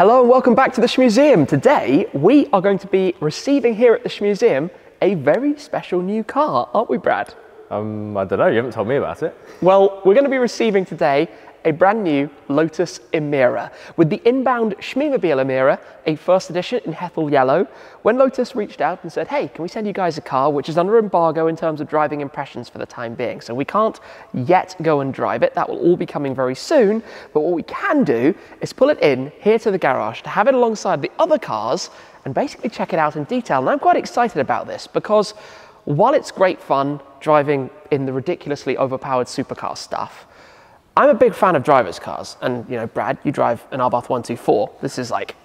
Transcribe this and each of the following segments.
Hello and welcome back to the Shmuseum. Today we are going to be receiving here at the Shmuseum a very special new car, aren't we, Brad? I don't know, you haven't told me about it. Well, we're going to be receiving today a brand new Lotus Emira with the inbound Shmeemobile Emira, a first edition in Hethel Yellow. When Lotus reached out and said, hey, can we send you guys a car which is under embargo in terms of driving impressions for the time being, so we can't yet go and drive it. That will all be coming very soon, but what we can do is pull it in here to the garage to have it alongside the other cars and basically check it out in detail. And I'm quite excited about this because while it's great fun driving in the ridiculously overpowered supercar stuff, I'm a big fan of driver's cars, and you know, Brad, you drive an Abarth 124. This is like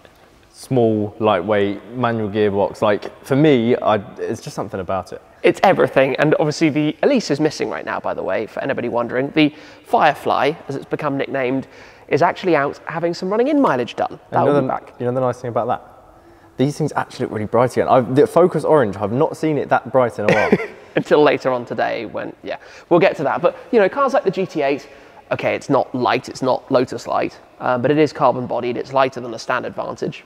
small, lightweight, manual gearbox. Like for me, it's just something about it. It's everything, and obviously the Elise is missing right now, by the way, for anybody wondering. The Firefly, as it's become nicknamed, is actually out having some running-in mileage done. That will be back. You know the nice thing about that? These things actually look really bright again. The Focus Orange, I've not seen it that bright in a while. Until later on today when, yeah, we'll get to that. But you know, cars like the GT8, okay, it's not light, it's not Lotus light, but it is carbon bodied, it's lighter than the standard Vantage.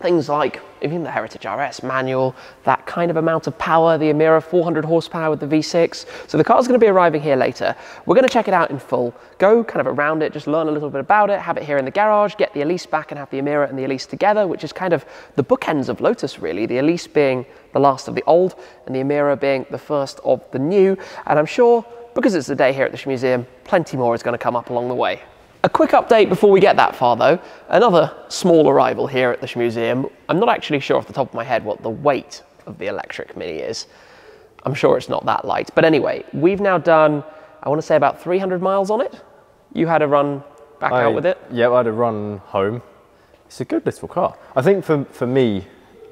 Things like even the Heritage RS manual, that kind of amount of power, the Emira 400 horsepower with the V6. So the car's going to be arriving here later. We're going to check it out in full, go kind of around it, just learn a little bit about it, have it here in the garage, get the Elise back and have the Emira and the Elise together, which is kind of the bookends of Lotus really, the Elise being the last of the old and the Emira being the first of the new. And I'm sure, because it's the day here at the Shmuseum, plenty more is going to come up along the way. A quick update before we get that far though, another small arrival here at the Shmuseum. I'm not actually sure off the top of my head what the weight of the electric Mini is. I'm sure it's not that light. But anyway, we've now done, I want to say about 300 miles on it. You had a run back out with it? Yeah, I had a run home. It's a good little car. I think for me,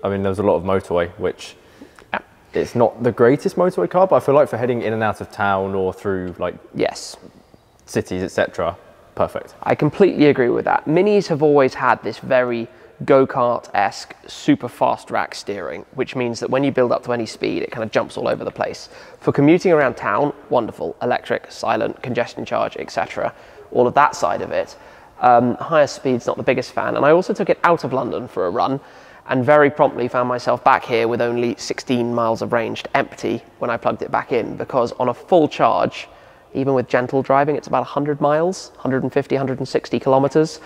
I mean, there's a lot of motorway, which it's not the greatest motorway car, but I feel like for heading in and out of town or through like cities, etc. Perfect. I completely agree with that. Minis have always had this very go-kart-esque, super fast rack steering, which means that when you build up to any speed, it kind of jumps all over the place. For commuting around town, wonderful. Electric, silent, congestion charge, etc. All of that side of it. Higher speeds, not the biggest fan. And I also took it out of London for a run and very promptly found myself back here with only 16 miles of range to empty when I plugged it back in, because on a full charge, even with gentle driving, it's about 100 miles, 150, 160 kilometers.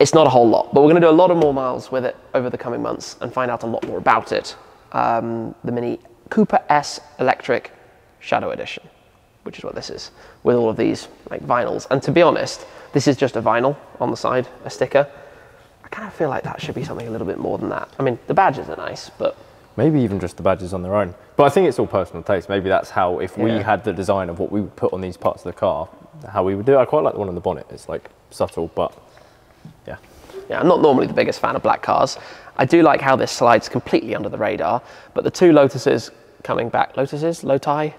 It's not a whole lot, but we're going to do a lot of more miles with it over the coming months and find out a lot more about it. The Mini Cooper S Electric Shadow Edition, which is what this is, with all of these like vinyls. And to be honest, this is just a vinyl on the side, a sticker. I kind of feel like that should be something a little bit more than that. I mean, the badges are nice, but maybe even just the badges on their own. But I think it's all personal taste. Maybe that's how, if we had the design of what we would put on these parts of the car, how we would do it. I quite like the one on the bonnet. It's like subtle, but yeah. Yeah, I'm not normally the biggest fan of black cars. I do like how this slides completely under the radar, but the two Lotuses coming back, Low tie?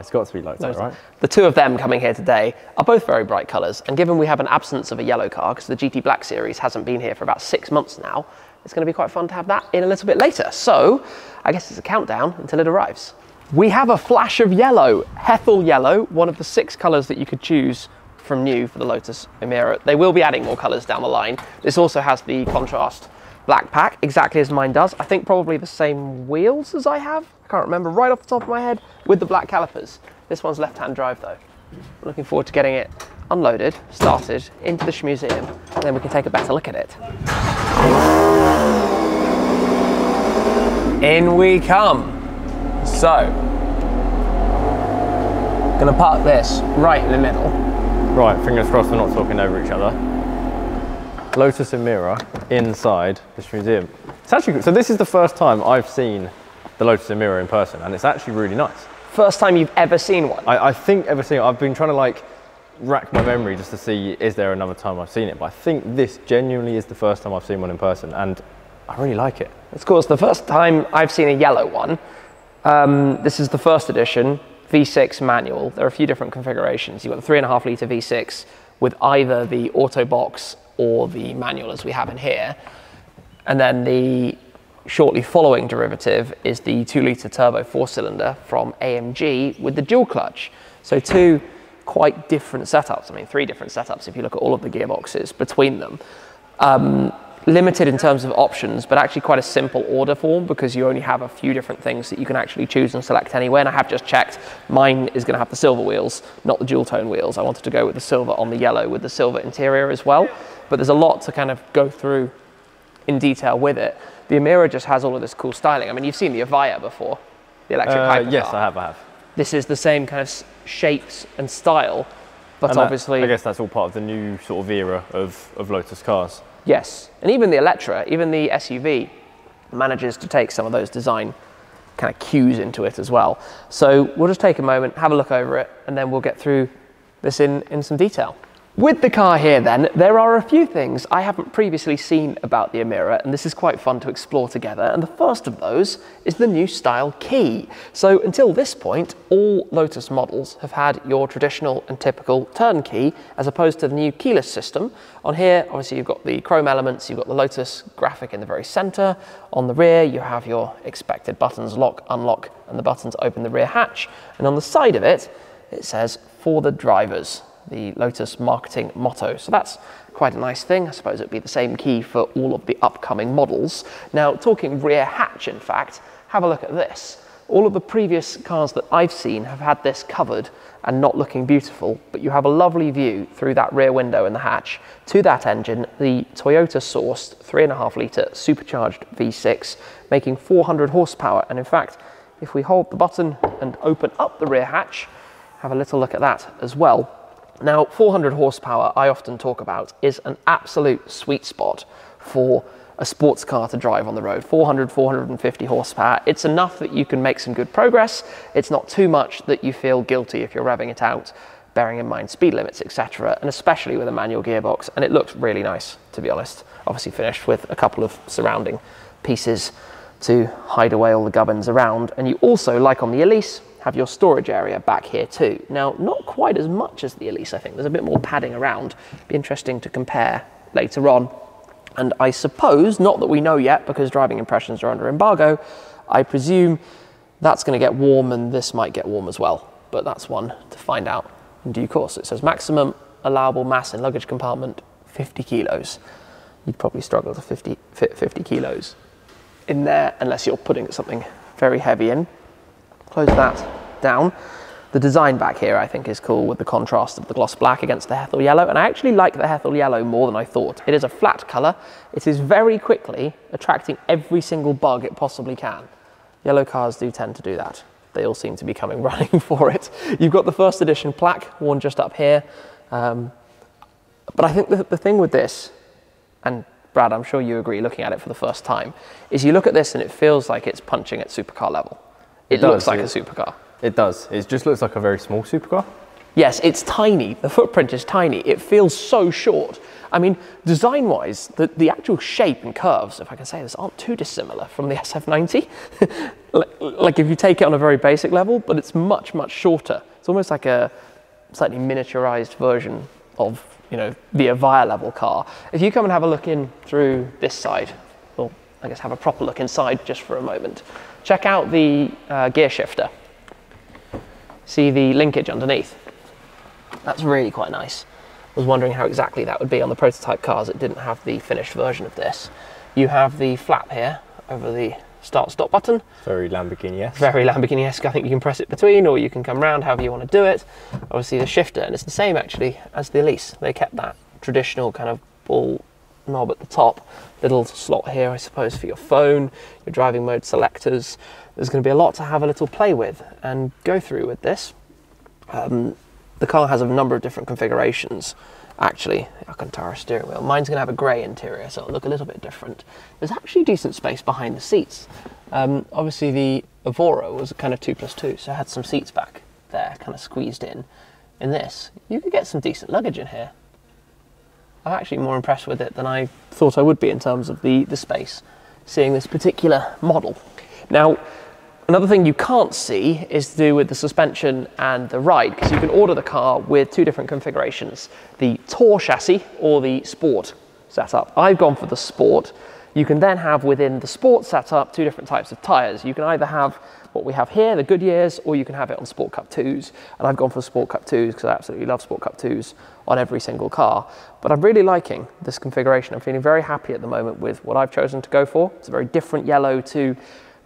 It's got to be low tie, right? The two of them coming here today are both very bright colors. And given we have an absence of a yellow car, because the GT Black Series hasn't been here for about 6 months now, it's going to be quite fun to have that in a little bit later. So I guess it's a countdown until it arrives. We have a flash of yellow, Hethel Yellow, one of the 6 colors that you could choose from new for the Lotus Emira. They will be adding more colors down the line. This also has the contrast black pack, exactly as mine does. I think probably the same wheels as I have. I can't remember right off the top of my head, with the black calipers. This one's left-hand drive though. I'm looking forward to getting it unloaded, started, into the Shmuseum, and then we can take a better look at it. In we come. So, gonna park this right in the middle. Right, fingers crossed we're not talking over each other. Lotus Emira inside the Shmuseum. It's actually, so this is the first time I've seen the Lotus Emira in person, and it's actually really nice. First time you've ever seen one? I think ever seen it. I've been trying to like rack my memory just to see is there another time I've seen it, but I think this genuinely is the first time I've seen one in person, and I really like it. Of course, the first time I've seen a yellow one. This is the first edition, V6 manual. There are a few different configurations. You've got the 3.5 litre V6 with either the auto box or the manual as we have in here. And then the shortly following derivative is the 2 litre turbo 4-cylinder from AMG with the dual clutch. So two quite different setups. I mean, 3 different setups if you look at all of the gearboxes between them. limited in terms of options, but actually quite a simple order form because you only have a few different things that you can actually choose and select anywhere. And I have just checked, mine is going to have the silver wheels, not the dual tone wheels. I wanted to go with the silver on the yellow with the silver interior as well. But there's a lot to kind of go through in detail with it. The Emira just has all of this cool styling. I mean, you've seen the Evija before, the electric hypercar. Yes, I have. This is the same kind of shapes and style, but and obviously... I guess that's all part of the new sort of era of Lotus cars. Yes, and even the Eletre, even the SUV, manages to take some of those design kind of cues into it as well. So we'll just take a moment, have a look over it, and then we'll get through this in some detail. With the car here then, there are a few things I haven't previously seen about the Emira, and this is quite fun to explore together, and the first of those is the new style key. So until this point, all Lotus models have had your traditional and typical turn key, as opposed to the new keyless system. On here, obviously you've got the chrome elements, you've got the Lotus graphic in the very center. On the rear, you have your expected buttons, lock, unlock, and the buttons open the rear hatch. And on the side of it, it says, "For the drivers," the Lotus marketing motto. So that's quite a nice thing. I suppose it'd be the same key for all of the upcoming models. Now, talking rear hatch, in fact, have a look at this. All of the previous cars that I've seen have had this covered and not looking beautiful, but you have a lovely view through that rear window in the hatch to that engine, the Toyota sourced 3.5 litre supercharged V6, making 400 horsepower. And in fact, if we hold the button and open up the rear hatch, have a little look at that as well. Now, 400 horsepower, I often talk about, is an absolute sweet spot for a sports car to drive on the road. 400, 450 horsepower. It's enough that you can make some good progress. It's not too much that you feel guilty if you're revving it out, bearing in mind speed limits, etc., and especially with a manual gearbox. And it looks really nice, to be honest. Obviously finished with a couple of surrounding pieces to hide away all the gubbins around. And you also, like on the Elise, have your storage area back here too. Now, not quite as much as the Elise, I think. There's a bit more padding around. Be interesting to compare later on. And I suppose, not that we know yet, because driving impressions are under embargo, I presume that's going to get warm and this might get warm as well. But that's one to find out in due course. It says maximum allowable mass in luggage compartment, 50 kilos. You'd probably struggle to fit 50 kilos in there unless you're putting something very heavy in. Close that down. The design back here I think is cool with the contrast of the gloss black against the Hethel Yellow, and I actually like the Hethel Yellow more than I thought. It is a flat colour. It is very quickly attracting every single bug it possibly can. Yellow cars do tend to do that. They all seem to be coming running for it. You've got the first edition plaque worn just up here. But I think the thing with this, and Brad, I'm sure you agree looking at it for the first time, is you look at this and it feels like it's punching at supercar level. It looks like a supercar. It does. It just looks like a very small supercar. Yes, it's tiny. The footprint is tiny. It feels so short. I mean, design-wise, the actual shape and curves, if I can say this, aren't too dissimilar from the SF90. Like if you take it on a very basic level, but it's much, much shorter. It's almost like a slightly miniaturized version of, you know, the Evija level car. If you come and have a look in through this side, we'll, I guess, have a proper look inside just for a moment. Check out the gear shifter. See the linkage underneath. That's really quite nice. I was wondering how exactly that would be on the prototype cars that didn't have the finished version of this. You have the flap here over the start-stop button. Very Lamborghini-esque. Very Lamborghini-esque. I think you can press it between, or you can come round however you want to do it. Obviously the shifter, and it's the same actually as the Elise. They kept that traditional kind of ball knob at the top, little slot here I suppose for your phone, your driving mode selectors. There's going to be a lot to have a little play with and go through with this. The car has a number of different configurations actually. Alcantara steering wheel. Mine's going to have a grey interior, so it'll look a little bit different. There's actually decent space behind the seats. Obviously the Evora was kind of 2+2, so it had some seats back there kind of squeezed in. In this, you could get some decent luggage in here. I'm actually more impressed with it than I thought I would be in terms of the space, seeing this particular model. Now, another thing you can't see is to do with the suspension and the ride, because you can order the car with two different configurations, the Tour chassis or the Sport setup. I've gone for the Sport. You can then have within the sport setup two different types of tyres. You can either have what we have here, the Goodyears, or you can have it on Sport Cup 2s. And I've gone for Sport Cup 2s because I absolutely love Sport Cup 2s on every single car. But I'm really liking this configuration. I'm feeling very happy at the moment with what I've chosen to go for. It's a very different yellow to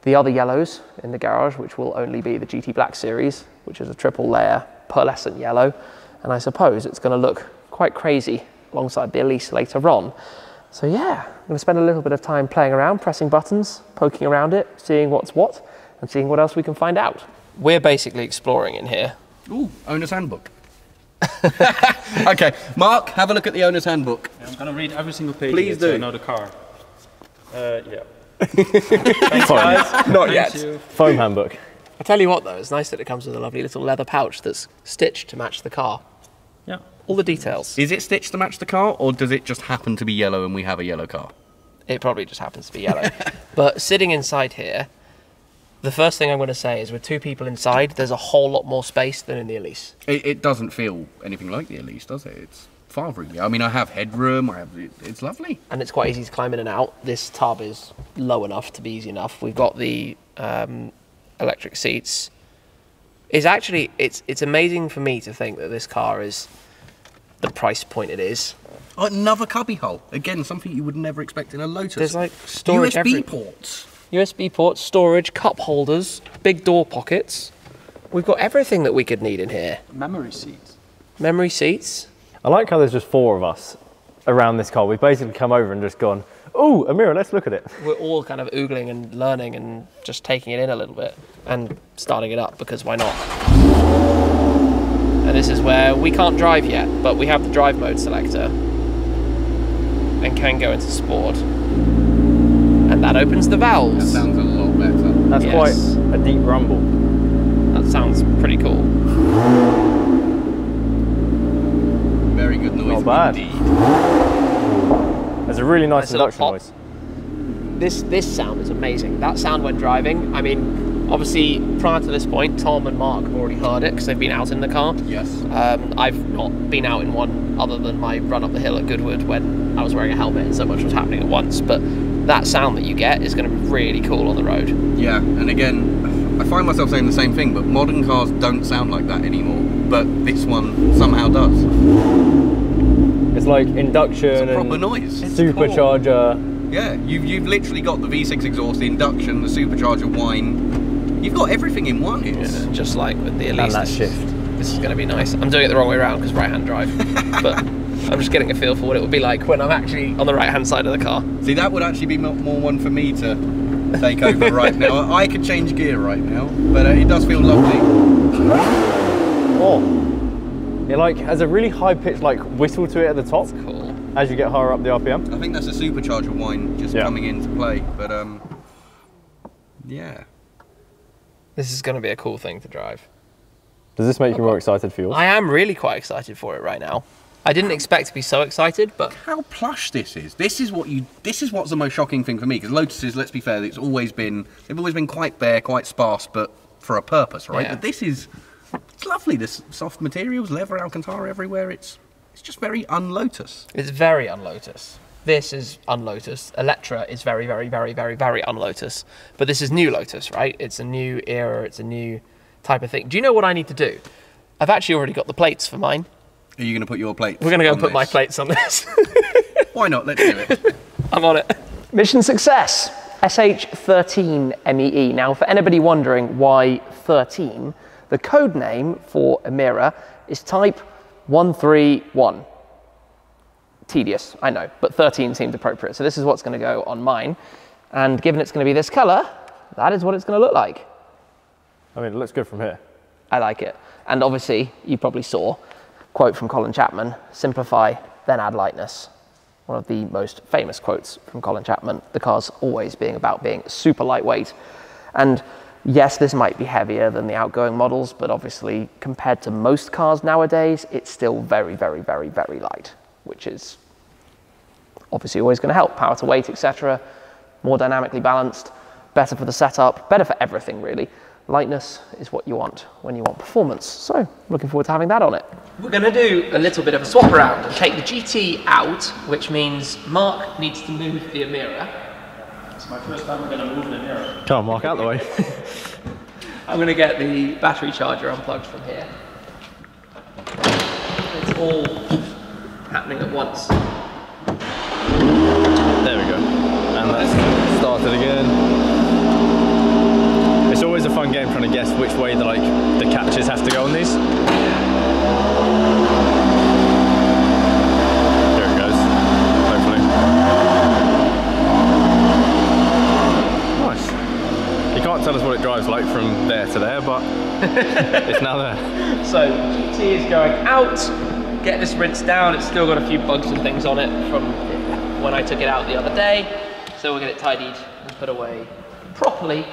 the other yellows in the garage, which will only be the GT Black Series, which is a triple layer pearlescent yellow. And I suppose it's going to look quite crazy alongside the Elise later on. So yeah, I'm going to spend a little bit of time playing around, pressing buttons, poking around it, seeing what's what, and seeing what else we can find out. We're basically exploring in here. Ooh, owner's handbook. Okay, Mark, have a look at the owner's handbook. I'm going to read every single page. Please do. Know the car. Yeah. Thanks, guys. Not yet. Foam handbook. I tell you what though, it's nice that it comes with a lovely little leather pouch that's stitched to match the car. Yeah. All the details. Is it stitched to match the car, or does it just happen to be yellow and we have a yellow car? It probably just happens to be yellow. But sitting inside here, the first thing I'm going to say is with two people inside, there's a whole lot more space than in the Elise. It doesn't feel anything like the Elise, does it? It's far roomier. I mean, I have headroom, it's lovely. And it's quite easy to climb in and out. This tub is low enough to be easy enough. We've got the electric seats. It's actually, it's amazing for me to think that this car is the price point it is. Oh, another cubby hole. Again, something you would never expect in a Lotus. There's like storage USB ports. USB ports, storage, cup holders, big door pockets. We've got everything that we could need in here. Memory seats. Memory seats. I like how there's just four of us around this car. We've basically come over and just gone, oh, Emira, let's look at it. We're all kind of oogling and learning and just taking it in a little bit and starting it up because why not? And this is where we can't drive yet, but we have the drive mode selector and can go into sport. And that opens the valves. That sounds a lot better. That's yes. Quite a deep rumble. That sounds pretty cool. Very good noise. Not bad. Indeed. There's a really nice induction noise. This sound is amazing. That sound when driving, I mean, obviously, prior to this point, Tom and Mark have already heard it because they've been out in the car. Yes. I've not been out in one other than my run up the hill at Goodwood when I was wearing a helmet and so much was happening at once. But that sound that you get is going to be really cool on the road. Yeah, and again, I find myself saying the same thing, but modern cars don't sound like that anymore. But this one somehow does. It's like induction and proper noise. Supercharger. Cool. Yeah, you've literally got the V6 exhaust, the induction, the supercharger whine. You've got everything in one. Yeah, just like with the Elise. And that shift. This is going to be nice. I'm doing it the wrong way around because right-hand drive. But I'm just getting a feel for what it would be like when I'm actually on the right-hand side of the car. See, that would actually be more one for me to take over right now. I could change gear right now, but it does feel lovely. Oh, it like has a really high-pitched like whistle to it at the top. That's cool. As you get higher up the RPM. I think that's a supercharger whine just coming into play. But yeah. This is going to be a cool thing to drive. Does this make you more excited for yours? I am really quite excited for it right now. I didn't expect to be so excited, but how plush this is. This is what's the most shocking thing for me, because Lotuses, let's be fair, they've always been quite bare, quite sparse, but for a purpose, right? Yeah. But this is, it's lovely. This soft materials, leather, Alcantara everywhere. It's just very un-Lotus. It's very un-Lotus. This is un-Lotus. Eletre is very, very, very, very, very un-Lotus. But this is new Lotus, right? It's a new era, it's a new type of thing. Do you know what I need to do? I've actually already got the plates for mine. Are you going to put your plates? We're going to go and put my plates on this. Why not? Let's do it. I'm on it. Mission success. SH13MEE. Now, for anybody wondering why 13, the code name for Emira is type 131. Tedious, I know, but 13 seemed appropriate. So this is what's going to go on mine. And given it's going to be this color, that is what it's going to look like. I mean, it looks good from here. I like it. And obviously, you probably saw, quote from Colin Chapman, simplify, then add lightness. One of the most famous quotes from Colin Chapman, the car's always being about being super lightweight. And yes, this might be heavier than the outgoing models, but obviously compared to most cars nowadays, it's still very, very, very, very light, which is obviously always going to help. Power to weight, etc. More dynamically balanced, better for the setup, better for everything, really. Lightness is what you want when you want performance. So, looking forward to having that on it. We're going to do a little bit of a swap around and take the GT out, which means Mark needs to move the Emira It's my first time I'm going to move an Emira. Come on, walk out the way. I'm going to get the battery charger unplugged from here. It's all happening at once. There we go. And that's started again. It's always a fun game trying to guess which way the, the catches have to go on these. Tell us what it drives like from there to there, but it's now there. So GT is going out, get this rinsed down. It's still got a few bugs and things on it from when I took it out the other day. So we'll get it tidied and put away properly.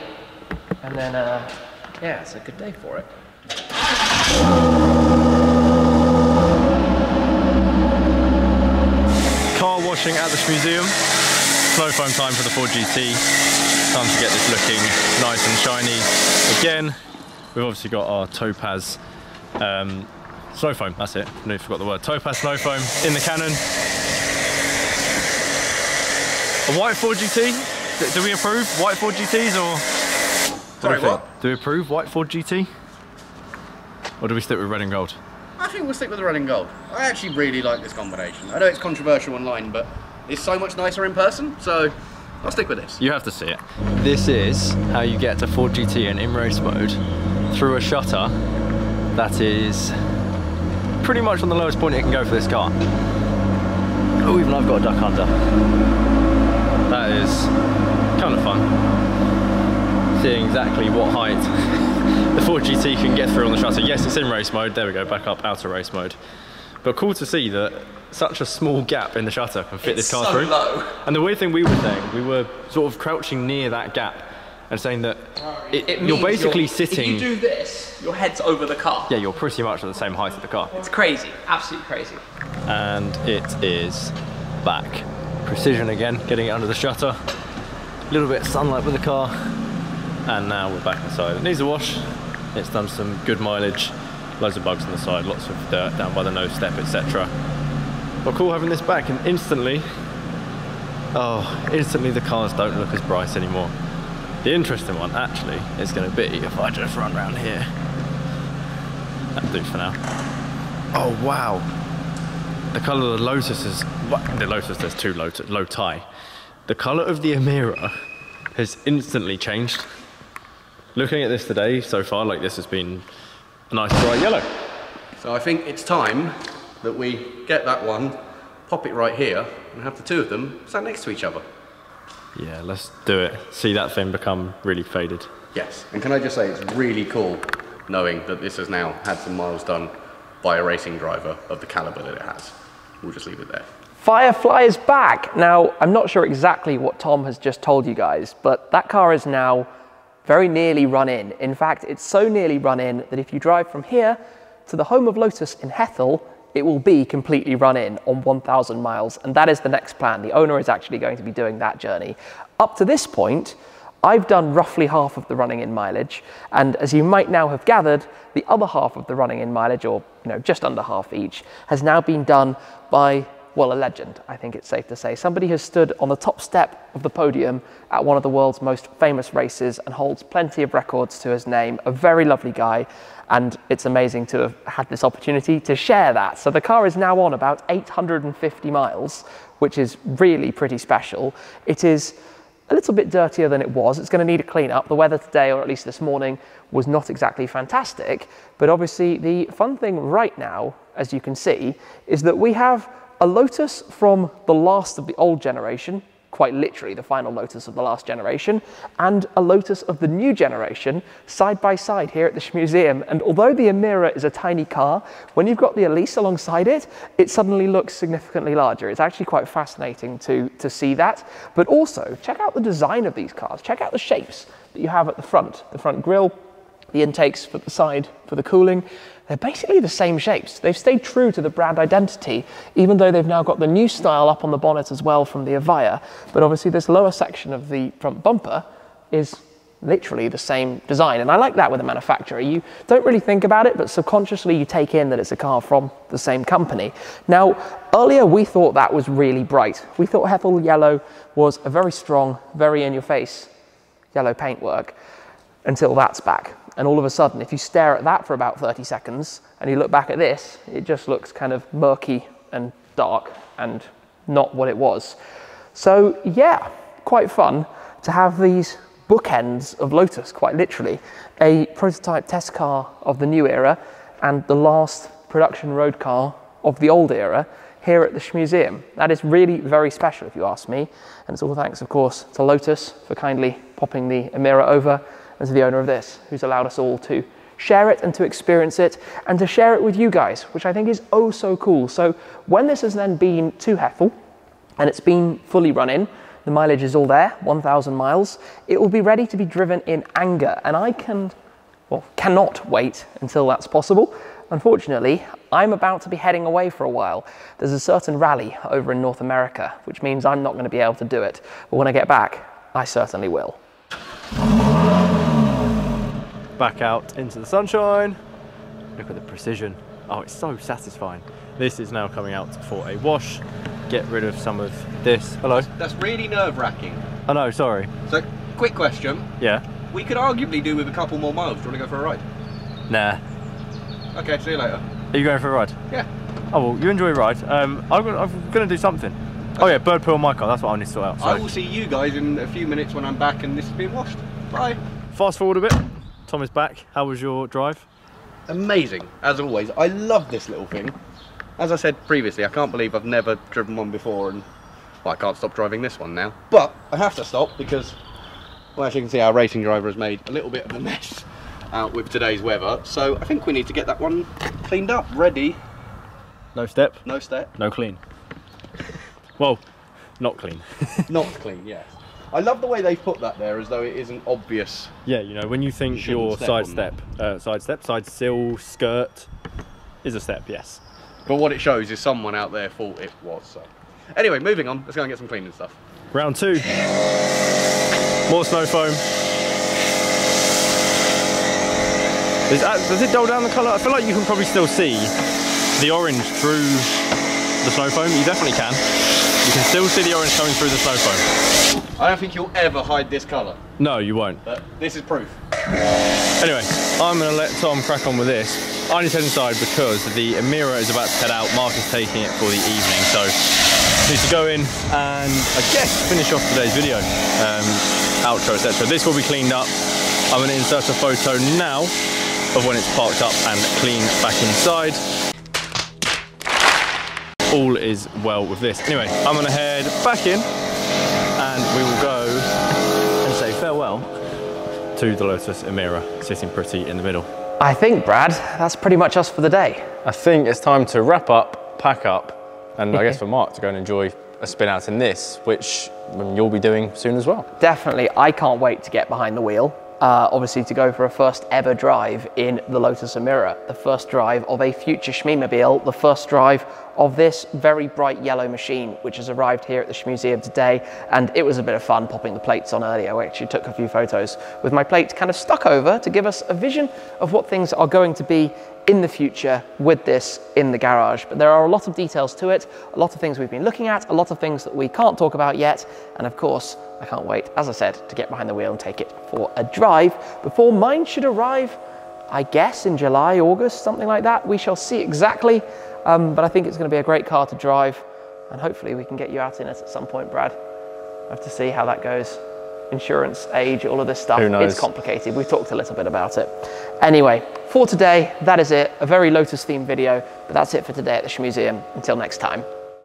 And then, yeah, it's a good day for it. Car washing at the Shmuseum. Slow foam time for the Ford GT. Time to get this looking nice and shiny again. We've obviously got our Topaz snow foam, that's it, I forgot the word. Topaz snow foam in the cannon. A white Ford GT, do we approve white Ford GTs or? Sorry, what? Do we approve white Ford GT? Or do we stick with red and gold? I think we'll stick with the red and gold. I actually really like this combination. I know it's controversial online, but it's so much nicer in person, so I'll stick with this. You have to see it. This is how you get to Ford GT in in-race mode through a shutter that is pretty much on the lowest point it can go for this car. Oh, even I've got a duck under. That is kind of fun. Seeing exactly what height the Ford GT can get through on the shutter. Yes, it's in race mode. There we go, back up, outer race mode. But cool to see that such a small gap in the shutter can fit this car through. Low. And the weird thing we were saying, we were sort of crouching near that gap and saying that you're basically sitting. If you do this, your head's over the car. Yeah, you're pretty much at the same height of the car. It's crazy, absolutely crazy. And it is back. Precision again, getting it under the shutter. A little bit of sunlight with the car. And now we're back inside. It needs a wash. It's done some good mileage. Loads of bugs on the side, lots of dirt down by the nose step, etc. Well, cool having this back, and instantly, instantly the cars don't look as bright anymore. The interesting one, actually, is going to be if I just run around here. That'll do for now. Oh, wow. The colour of the Lotus is, there's two Lotus, low tie. The colour of the Emira has instantly changed. Looking at this today, so far, like this has been a nice bright yellow. So I think it's time that we get that one, pop it right here, and have the two of them sat next to each other. Yeah, let's do it. See that thing become really faded. Yes, and can I just say it's really cool knowing that this has now had some miles done by a racing driver of the caliber that it has. We'll just leave it there. Firefly is back. Now, I'm not sure exactly what Tom has just told you guys, but that car is now very nearly run in. In fact, it's so nearly run in that if you drive from here to the home of Lotus in Hethel, it will be completely run in on 1,000 miles, and that is the next plan. The owner is actually going to be doing that journey. Up to this point, I've done roughly half of the running in mileage, and as you might now have gathered, the other half of the running in mileage, or just under half each, has now been done by, well, a legend, I think it's safe to say. Somebody has stood on the top step of the podium at one of the world's most famous races and holds plenty of records to his name, a very lovely guy. And it's amazing to have had this opportunity to share that. So the car is now on about 850 miles, which is really pretty special. It is a little bit dirtier than it was. It's going to need a clean up. The weather today, or at least this morning, was not exactly fantastic. But obviously the fun thing right now, as you can see, is that we have a Lotus from the last of the old generation, quite literally the final Lotus of the last generation, and a Lotus of the new generation side by side here at the Shmuseum. And although the Emira is a tiny car, when you've got the Elise alongside it, it suddenly looks significantly larger. It's actually quite fascinating to see that. But also, check out the design of these cars. Check out the shapes that you have at the front grille, the intakes for the side for the cooling. They're basically the same shapes. They've stayed true to the brand identity, even though they've now got the new style up on the bonnet as well from the Evija. But obviously this lower section of the front bumper is literally the same design. And I like that with a manufacturer. You don't really think about it, but subconsciously you take in that it's a car from the same company. Now, earlier we thought that was really bright. We thought Hethel Yellow was a very strong, very in-your-face yellow paintwork until that's back. And all of a sudden, if you stare at that for about 30 seconds and you look back at this, it just looks kind of murky and dark and not what it was. So yeah, quite fun to have these bookends of Lotus, quite literally. A prototype test car of the new era and the last production road car of the old era here at the Shmuseum. That is really very special if you ask me. And it's all thanks, of course, to Lotus for kindly popping the Emira over, and to the owner of this, who's allowed us all to share it and to experience it and to share it with you guys, which I think is oh so cool. So when this has then been to Hethel and it's been fully run in, the mileage is all there, 1,000 miles. It will be ready to be driven in anger, and I cannot wait until that's possible. Unfortunately, I'm about to be heading away for a while. There's a certain rally over in North America, which means I'm not going to be able to do it. But when I get back, I certainly will. Back out into the sunshine. Look at the precision. Oh, it's so satisfying. This is now coming out for a wash. Get rid of some of this. Hello. That's really nerve-wracking. I know, sorry. So, quick question. Yeah. We could arguably do with a couple more miles. Do you want to go for a ride? Nah. Okay, see you later. Are you going for a ride? Yeah. Oh, well, you enjoy a ride. I'm going to do something. Okay. Oh yeah, bird poo on my car. That's what I need to sort out. So. I will see you guys in a few minutes when I'm back and this has been washed. Bye. Fast forward a bit. Tom is back. How was your drive? Amazing, as always. I love this little thing. As I said previously, I can't believe I've never driven one before, and well, I can't stop driving this one now. But I have to stop because, well, as you can see, our racing driver has made a little bit of a mess out with today's weather. So I think we need to get that one cleaned up, ready. No step. No step. No clean. Well, not clean. Not clean, yes. I love the way they put that there, as though it isn't obvious. Yeah, you know, when you think your side sill, skirt is a step, yes. But what it shows is someone out there thought it was. So. Anyway, moving on. Let's go and get some cleaning stuff. Round two. More snow foam. Does it dull down the colour? I feel like you can probably still see the orange through the snow foam. You definitely can. You can still see the orange coming through the snow foam. I don't think you'll ever hide this colour. No, you won't. But this is proof. Anyway, I'm going to let Tom crack on with this. I need to head inside because the Emira is about to head out. Mark is taking it for the evening, so I need to go in and, I guess, finish off today's video, outro, etc. This will be cleaned up. I'm going to insert a photo now of when it's parked up and cleaned back inside. All is well with this. Anyway, I'm going to head back in, and we will go and say farewell to the Lotus Emira, sitting pretty in the middle. I think, Brad, that's pretty much us for the day. I think it's time to wrap up, pack up, and I guess for Mark to go and enjoy a spin out in this, which you'll be doing soon as well. Definitely. I can't wait to get behind the wheel. Obviously to go for a first ever drive in the Lotus Emira, the first drive of a future Shmeemobile, the first drive of this very bright yellow machine, which has arrived here at the Shmuseum today. And it was a bit of fun popping the plates on earlier. I actually took a few photos with my plates kind of stuck over to give us a vision of what things are going to be in the future with this in the garage. But there are a lot of details to it, a lot of things we've been looking at, a lot of things that we can't talk about yet. And of course, I can't wait, as I said, to get behind the wheel and take it for a drive before mine should arrive, I guess, in July, August, something like that. We shall see exactly, but I think it's going to be a great car to drive, and hopefully we can get you out in it at some point, Brad. I have to see how that goes. Insurance, age, all of this stuff. Who knows? It's complicated. We've talked a little bit about it. Anyway, for today, that is it. A very Lotus-themed video, but that's it for today at the Shmuseum. Until next time.